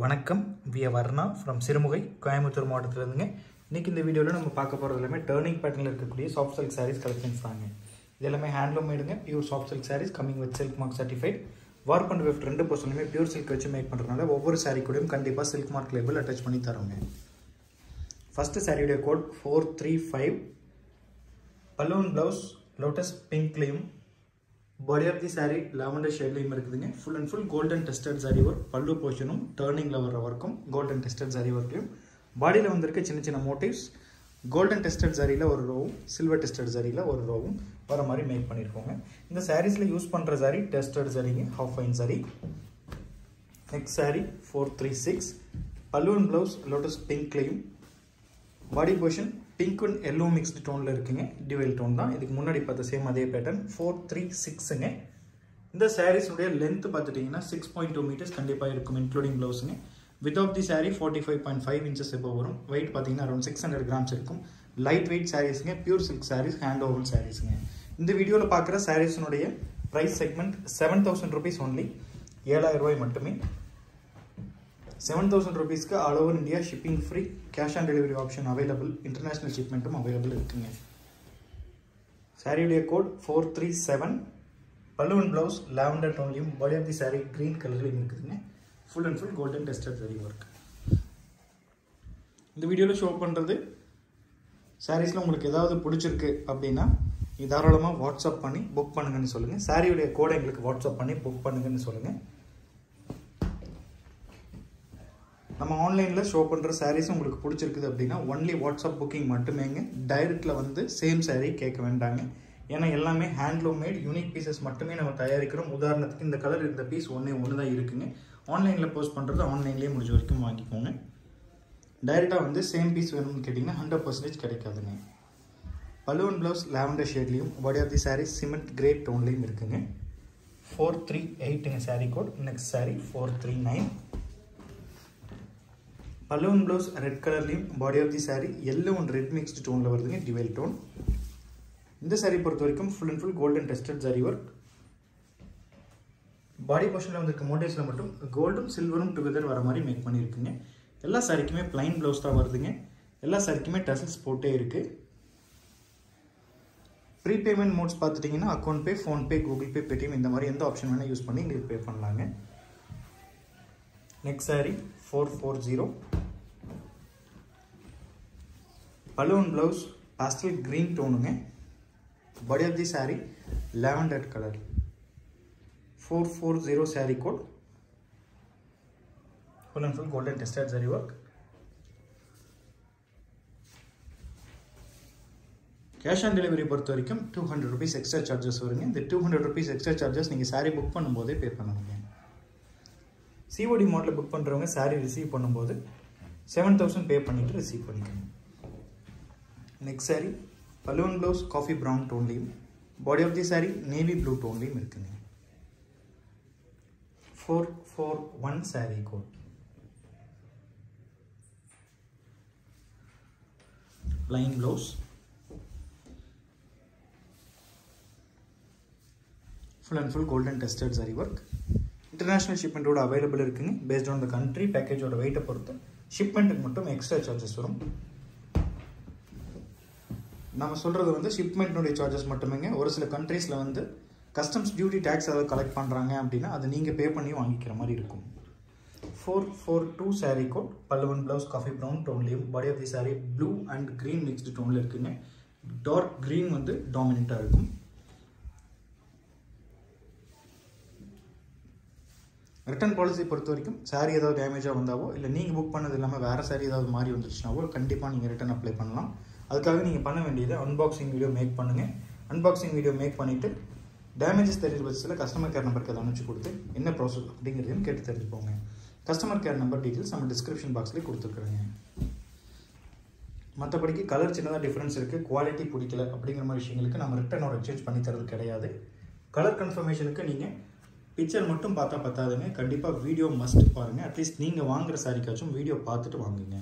वणक्कम we वर्णा from Sirumugai Coimbatore मावट्टत्तिल इनकी वीडियो नम्म पार्क्क पोरदु turning pattern soft silk saris collections தாங்க இதெல்லாம் ஹேண்ட்லூம் மேடுங்க pure soft silk saris coming with silk mark certified warp and weft ரெண்டு போர்ஷனுமே பியூர் सिल्क வச்சு மேக் பண்றதுனால ஒவ்வொரு சாரி கூடயும் கண்டிப்பா सिल्क मार्क लेबल अटैच பண்ணி தரோங்க फर्स्ट சாரி உடைய கோட் 435 பலூன் ब्लाउज लोटस पिंकலயும் बॉडी ऑफ दी सारी lavender shade full and full golden tested सारी work pallu portion turning work golden tested सारी वर्क बॉडी वंदर चिन्न चिन्न मोटिव्स गोल्डन टेस्टेड सारी और रोव सिल्वर टेस्टेड सारी और रोव वह मारे मेक पण्णिरुक्कोंगा सारीस यूज पण्ण saree tested saree half fine saree next saree 436 pallu and blouse lotus pink body portion pink and yellow mixed tone dual tone தான் இதுக்கு முன்னாடி பார்த்த சேம் அதே பேட்டர்ன் 436 ங்க இந்த சாரீஸ் உடைய லெந்த் பார்த்துட்டீங்கன்னா 6.2 மீட்டர்ஸ் கண்டிப்பா இருக்கும் இன்க்ளூடிங் ब्लाउज ங்க width of the saree 45.5 inches above வரும் weight பாத்தீங்கன்னா around 600 grams இருக்கும் லைட் weight sarees ங்க pure silk sarees hand woven sarees ங்க இந்த வீடியோல பார்க்குற sarees உடைய price segment 7000 rupees only 7000 ரூபாய் மட்டுமே 7000 रुपीस का all over India shipping free cash on delivery option available international shipment available இருக்குங்க साड़ी உடைய code 437 pallu and blouse lavender டோன்லயும் body of the saree green கலர்லயும் இருக்குதுங்க full and full golden tested sorry work இந்த வீடியோல ஷோ பண்றது சாரீஸ்ல உங்களுக்கு ஏதாவது பிடிச்சிருக்கு அப்படினா நீ தாராளமா வாட்ஸ்அப் பண்ணி புக் பண்ணுங்கன்னு சொல்லுங்க சாரி உடைய கோட் உங்களுக்கு வாட்ஸ்அப் பண்ணி புக் பண்ணுங்கன்னு சொல்லுங்க நம்ம ஆன்லைன்ல ஷோ பண்ற sarees உங்களுக்கு பிடிச்சிருக்குது அப்படினா only WhatsApp booking மட்டுமேங்க டைரக்ட்ல வந்து சேம் saree கேட்க வேண்டாங்க ஏனா எல்லாமே ஹேண்ட்லூம் மேட் யூனிக் பீசஸ் மட்டுமே நம்ம தயாரிக்கிறோம் உதாரணத்துக்கு இந்த கலர் இந்த பீஸ் ஒண்ணே தான் இருக்குங்க ஆன்லைன்ல போஸ்ட் பண்றது ஆன்லைன்லயே முடிஞ்ச வரைக்கும் வாங்கிக்கோங்க டைரக்ட்டா வந்து சேம் பீஸ் வேணும்னு கேட்டினா 100% கிடைக்காதுங்க பல்லு அண்ட் ப்ளவுஸ் லாவெண்டர் ஷேட்லயும் body of the saree cement grey toneலயும் இருக்குங்க 438 ங்க saree code next saree 439 pallu and blouse red colour body of the saree yellow and red mixed tone वर्दुंगे ड्यूअल टोन इंदा सारी பொறுத்த வரைக்கும் full and full golden tested सारी work body पोर्शनல வந்திருக்க மோட்டிவ்ஸ்ல மட்டும் கோல்டும் சில்வரும் டுகெதர் வர மாதிரி மேக் பண்ணிருக்கீங்க எல்லா சாரிக்குமே ப்ளைன் ब्लाउज தான் வருதுங்க எல்லா சாரிக்குமே டசல்ஸ் போட்டே இருக்கு ப்ரீ பேமெண்ட் மோட்ஸ் பார்த்துட்டீங்கன்னா account pay PhonePe Google Pay Paytm இந்த மாதிரி எந்த ஆப்ஷன் வேணா யூஸ் பண்ணி நீங்க பே பண்ணலாங்க next saree 440 pallu and blouse pastel green tone body of the सारी lavender colour 440 saree code full and full golden tested सारी वर्क कैश ऑन डिलीवरी பொறுத்த வரைக்கும் 200 rupees extra charges வருங்க இந்த 200 rupees extra charges நீங்க saree book பண்ணும்போது பே பண்ணனும் COD model புக் பண்றவங்க saree receive பண்ணும்போது 7000 பே பண்ணிட்டு receive பண்ணிக்கணும் next saree pallu and blouse coffee brown tone லையும் body of the saree navy blue tone லையும் இருக்குங்க 441 saree code plain blouse full and full golden tested saree work international shipment available based on the country package weight shipment extra charges वो नाम सुल्द shipment charges मटमेंगे और सब countries वो customs duty tax collect पड़ा अब पे पड़ी वांगिक्री 442 saree code pallu and blouse coffee brown tone body of the saree blue and green mixed tone dark green वो डोमिनेंटा रिटर्न पॉलिसी பொறுத்த வரைக்கும் சாரி ஏதாவது டேமேஜா வந்தாவோ இல்ல நீங்க புக் பண்ணது இல்லாம வேற சாரி ஏதாவது மாறி வந்துச்சுனாவோ கண்டிப்பா நீங்க ரிட்டர்ன் அப்ளை பண்ணலாம் அதுக்காக நீங்க பண்ண வேண்டியது unboxing வீடியோ மேக் பண்ணுங்க unboxing வீடியோ மேக் பண்ணிட்டு டேமேजेस தெரிஞ்ச பட்சத்துல கஸ்டமர் கேர் நம்பருக்கு அனுப்பிச்சு கொடுத்து என்ன process அப்படிங்கறதையும் கேட்டு தெரிஞ்சுக்கோங்க கஸ்டமர் கேர் நம்பர் டீடைல்ஸ் நம்ம description box-ல கொடுத்துக்கறேன் மத்தபடிக்கு கலர் சின்னதா டிஃபரன்ஸ் இருக்கு குவாலிட்டி பிடிக்கல அப்படிங்கற மாதிரி விஷயங்களுக்கு நாம ரிட்டர்ன் ஆர் எக்ஸ்சேஞ்ச் பண்ணி தரது கிடையாது கலர் கன்ஃபர்மேஷனுக்கு நீங்க पिक्चर मट्टुम पाता पतादुंगा कंडिप्पा वीडियो मस्ट पारुंगा अट्लीस्ट नींगा वांगुर सारीकाचुम वीडियो पात्तुट्टु वांगुंगा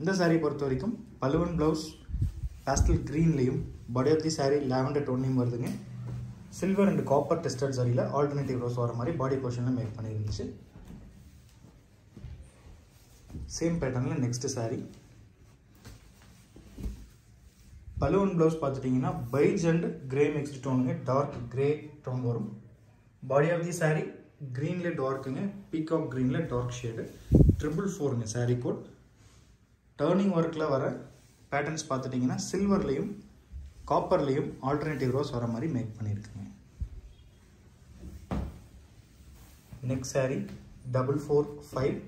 इंदा सारी पोरुत्त वरैक्कुम pallu and blouse pastel green लैयुम बॉडी ऑफ दी सारी लैवेंडर टोनलैयुम वरुदुंगा सिल्वर एंड कॉपर टेस्टेड सारीला अल्टरनेटिव रोज वरा मारी बॉडी पोर्शनला मेक पण्णिरुंदुच्चु सेम पैटर्न नेक्स्ट सारी பலூன் ப்ளவுஸ் பாத்துட்டீங்கன்னா பைஜ் அண்ட் கிரே மிக்ஸ்ட் டோனுங்க டார்க் கிரே டோன் வரும் பாடி ஆஃப் தி saree கிரீன்ல டார்க்ங்க பீகாக் கிரீன்ல டார்க் ஷேட் 444 ங்க saree கோட் டர்னிங் வர்க்ல வர பேட்டர்ன்ஸ் பாத்துட்டீங்கன்னா சில்வர்லயும் காப்பர்லயும் ஆல்டர்னேட்டிவ் ரோஸ் வர மாதிரி மேக் பண்ணிருக்கேன் next saree 445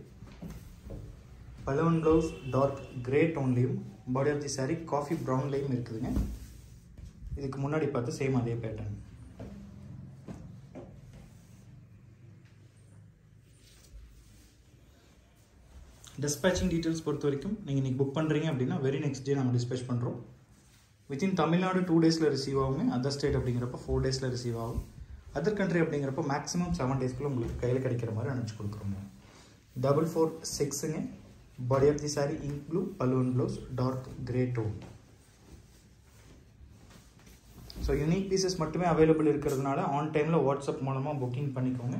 balloon blouse dark grey டோன்லயும் body of the saree coffee brown line இதுக்கு முன்னாடி பார்த்த சேம் அதே பேட்டர்ன் டிஸ்பேச்சிங் டீடைல்ஸ் பொறுத்த வரைக்கும் நீங்க இன்னைக்கு புக் பண்றீங்க அப்படினா வெரி நெக்ஸ்ட் டே நாம டிஸ்பேச் பண்றோம் within தமிழ்நாடு 2 டேஸ்ல ரிசீவ் ஆகும் अदर ஸ்டேட் அப்படிங்கறப்ப 4 டேஸ்ல ரிசீவ் ஆகும் अदर कंट्री அப்படிங்கறப்ப maximum 7 டேஸ்க்குள்ள உங்களுக்கு கையில கிடைக்கிற மாதிரி அனுப்பிச்சு கொடுக்கிறோம் 446 ங்க बॉडी ऑफ दी सारी ink blue balloon blouse dark grey tone so unique pieces மட்டுமே अवेलेबल இருக்குிறதுனால ஆன் டைம்ல WhatsApp மூலமா booking பண்ணிக்கோங்க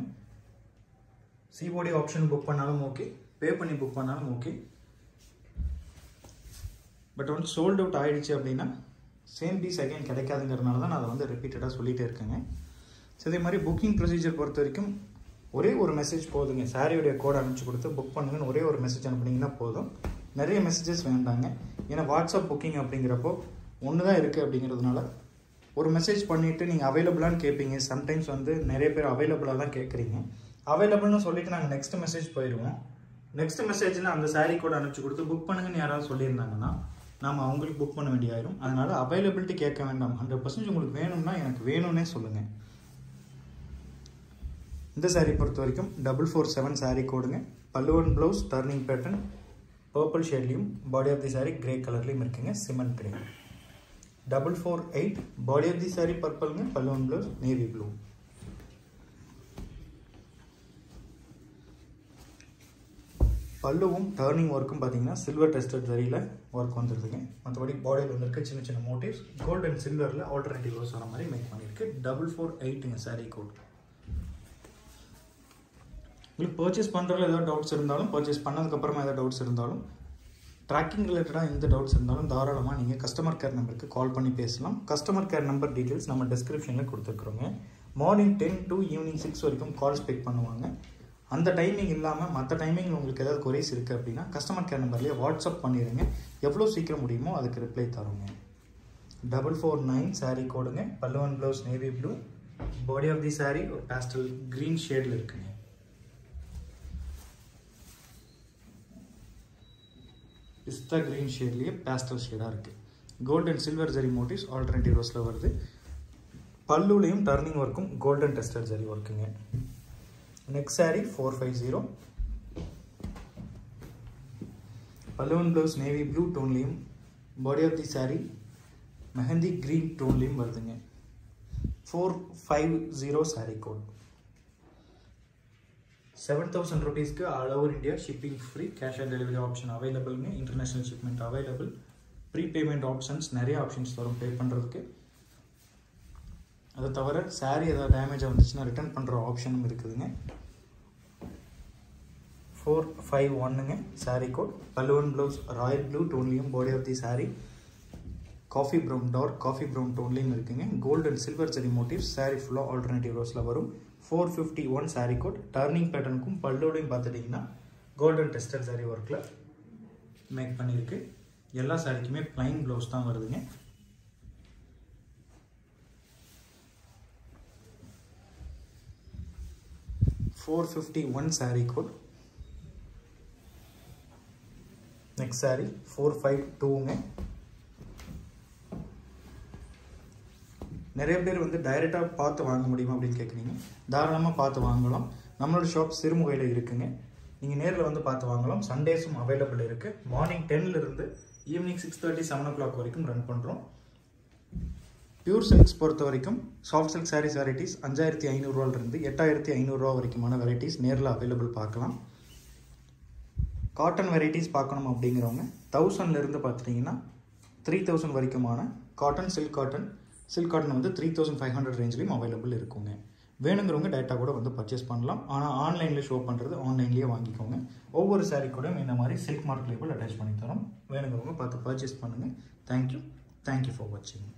COD ஆப்ஷன் book பண்ணாலும் ஓகே பே பண்ணி book பண்ணாலும் okay but one sold out ஆயிடுச்சு அப்படினா சேம் பீஸ் again கிடைக்காதுங்கறனால தான் நான் அத வந்து ரிபீட்டடா சொல்லிட்டே இருக்கேன் சோ இதே மாதிரி booking procedure பொறுத்த வரைக்கும் ஒரே ஒரு மெசேஜ் போடுங்க சாரியோட கோட் அனுப்பிச்சு கொடுத்து புக் பண்ணுங்கன்னு ஒரே ஒரு மெசேஜ் அனுப்புனீங்கன்னா போதும் நிறைய மெசேजेस வேண்டாங்க ஏன்னா வாட்ஸ்அப் booking அப்படிங்கறப்போ ஒண்ணு தான் இருக்கு அப்படிங்கிறதுனால ஒரு மெசேஜ் பண்ணிட்டு நீங்க அவேலபிளான்னு கேப்பீங்க சம்டைம்ஸ் வந்து நிறைய பேர் அவேலபிளா தான் கேக்குறீங்க அவேலபிள்னு சொல்லிட்டு நாங்க நெக்ஸ்ட் மெசேஜ் போயிடுவோம் நெக்ஸ்ட் மெசேஜ்ல அந்த சாரி கோட் அனுப்பிச்சு கொடுத்து புக் பண்ணுங்கன்னு யாராவது சொல்லிருந்தாங்கன்னா நாம அவங்களுக்கு புக் பண்ண வேண்டியாயிரும் அதனால அவேலபிலிட்டி கேட்க வேண்டாம் 100% உங்களுக்கு வேணும்னா எனக்கு வேணும்னே சொல்லுங்க இந்த saree பொறுத்த வரைக்கும் 447 saree கோடுங்க pallu and blouse turning pattern purple ஷேட்லயும் body of the saree grey கலர்லயும் இருக்குங்க cement grey 448 body of the saree purpleங்க pallu and blouse navy blue 12 turning வர்க்கும் பாத்தீங்கன்னா silver tested ஜரியில வர்க் வந்திருக்குங்க மத்தபடி பாடில வந்திருக்க சின்ன சின்ன மோட்டிவ்ஸ் gold and silverல ஆல்டர்னேட்டிவ் ரோஸ் வர மாதிரி மேக் பண்ணிருக்கு 448ங்க saree கோட் உங்களுக்கு பர்ச்சேஸ் பண்றதுல ஏதாவது டவுட்ஸ் இருந்தாலும் பர்ச்சேஸ் பண்ணதுக்கு அப்புறமா ஏதாவது டவுட்ஸ் இருந்தாலும் ட்ராக்கிங் ரிலேட்டடா இந்த டவுட்ஸ் இருந்தாலும் தாராளமா நீங்க கஸ்டமர் கேர் நம்பருக்கு கால் பண்ணி பேசலாம் கஸ்டமர் கேர் நம்பர் டீடைல்ஸ் நம்ம டிஸ்கிரிப்ஷன்ல கொடுத்திருக்கோம் மார்னிங் 10 to ஈவினிங் 6 வரைக்கும் கால்ஸ் பிக் பண்ணுவாங்க அந்த டைமிங் இல்லாம மத்த டைமிங்ல உங்களுக்கு ஏதாவது queries இருக்கு அப்படினா கஸ்டமர் கேர் நம்பர்லயே வாட்ஸ்அப் பண்ணிடுங்க எவ்வளவு சீக்கிரம் முடியுமோ அதுக்கு ரிப்ளை தருங்க 449 saree கோடுங்க pallu and blouse navy blue body of the saree ஒரு பாஸ்டல் கிரீன் ஷேட்ல இருக்குங்க पिस्ता ग्रीन शेडलिए पेस्टल शेडा gold and silver zari motifs alternative रोस्ला वर्दु पल्लुलयम टर्निंग वर्कुम गोल्डन टेस्टर जरी वर्कुंगे next sari 450 pallu and blouse navy blue टोनलयम body of the sari mehndi green टोनलयम वर्दुंगे 450 सारी कोड 7000 रुपीस के all over India shipping free cash on delivery option available में international shipment available pre payment options நிறைய ஆப்ஷன்ஸ் தரும் pay பண்றதுக்கு அத தவிர சாரி ஏதாவது டேமேஜ் வந்துச்சுனா ரிட்டர்ன் பண்ற ஆப்ஷனும் இருக்குதுங்க 451 ங்க sorry code pallu and blouse royal blue டோன்லயும் body of the sorry coffee brown dark coffee brown டோன்லயும் இருக்குங்க gold and silver zari motifs sorry ஃபுல்லா ஆல்டர்னேட்டிவ் ரோஸ்ல வரும் 451 सारी कोट टर्निंग पैटर्न को पल्लोडे पातटीना golden tested sari work make पन्निरुक्कु एल्ला सारीक्कुमे प्लेन ब्लाउज தான் வருதுங்க सारी कोट नेक्स्ट सारी 452 ங்க நிறைய பேர் வந்து டைரக்டா பார்த்து வாங்க முடியுமா அப்படினு கேக்குறீங்க தாராளமா பார்த்து வாங்கலாம் நம்மளோட ஷாப் சிறுமுகையில இருக்குங்க நீங்க நேர்ல வந்து பார்த்து வாங்கலாம் சண்டேஸும் அவேலபிள் இருக்கு மார்னிங் 10 ல இருந்து ஈவினிங் 6:30 7:00 வரைக்கும் ரன் பண்றோம் பியூர் சில்க்ஸ் பொறுத்த வரைக்கும் சாஃப்ட் சில்க் சாரீஸ் வெரைட்டிஸ் 5500 ரூபாயில இருந்து 8500 ரூபாய் வரைக்குமான வெரைட்டிஸ் நேர்ல அவேலபிள் பார்க்கலாம் காட்டன் வெரைட்டிஸ் பார்க்கணும் அப்படிங்கறவங்க 1000 ல இருந்து பாத்தீங்கன்னா 3000 வரைக்குமான காட்டன் சில்க் காட்டன் வந்து 3500 ரேஞ்ச்லயும் அவைலபிள் இருக்குங்க வேணுங்கிறவங்க டைரக்டாக கூட வந்து பர்ச்சேஸ் பண்ணலாம். ஆனால் ஆன்லைனில் ஷோ பண்ணுறது ஆன்லைன்லேயே வாங்கிக்கோங்க. ஒவ்வொரு சாரீ கூட இந்த மாதிரி சில்க் மார்க் லேபிள் அட்டாச் பண்ணி தரோம். வேணுங்கிறவங்க பார்த்து பர்ச்சேஸ் பண்ணுங்கள். தேங்க்யூ ஃபார் வாட்சிங்.